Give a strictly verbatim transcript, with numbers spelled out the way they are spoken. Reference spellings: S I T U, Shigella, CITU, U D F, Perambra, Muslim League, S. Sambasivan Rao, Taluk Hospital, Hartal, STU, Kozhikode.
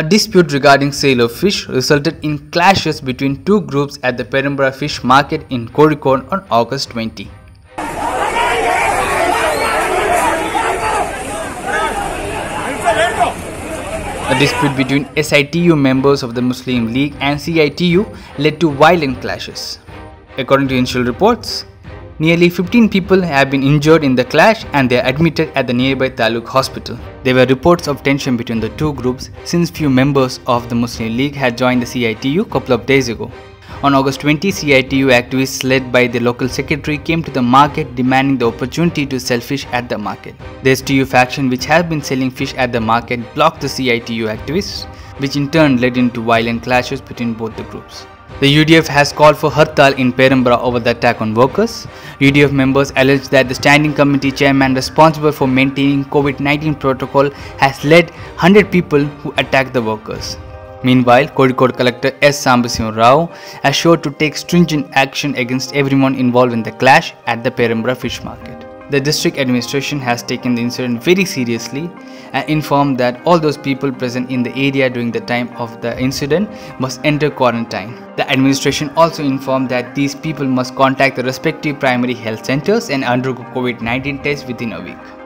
A dispute regarding sale of fish resulted in clashes between two groups at the Perambra fish market in Kozhikode on August twentieth. A dispute between S I T U members of the Muslim League and C I T U led to violent clashes. According to initial reports, nearly fifteen people have been injured in the clash and they are admitted at the nearby Taluk Hospital. There were reports of tension between the two groups since few members of the Muslim League had joined the C I T U couple of days ago. On August twentieth, C I T U activists led by the local secretary came to the market demanding the opportunity to sell fish at the market. The S T U faction, which had been selling fish at the market, blocked the C I T U activists, which in turn led into violent clashes between both the groups. The U D F has called for Hartal in Perambra over the attack on workers. U D F members allege that the standing committee chairman responsible for maintaining COVID nineteen protocol has led one hundred people who attacked the workers. Meanwhile, Kozhikode Collector S. Sambasivan Rao assured to take stringent action against everyone involved in the clash at the Perambra fish market. The district administration has taken the incident very seriously and informed that all those people present in the area during the time of the incident must enter quarantine. The administration also informed that these people must contact the respective primary health centers and undergo COVID nineteen tests within a week.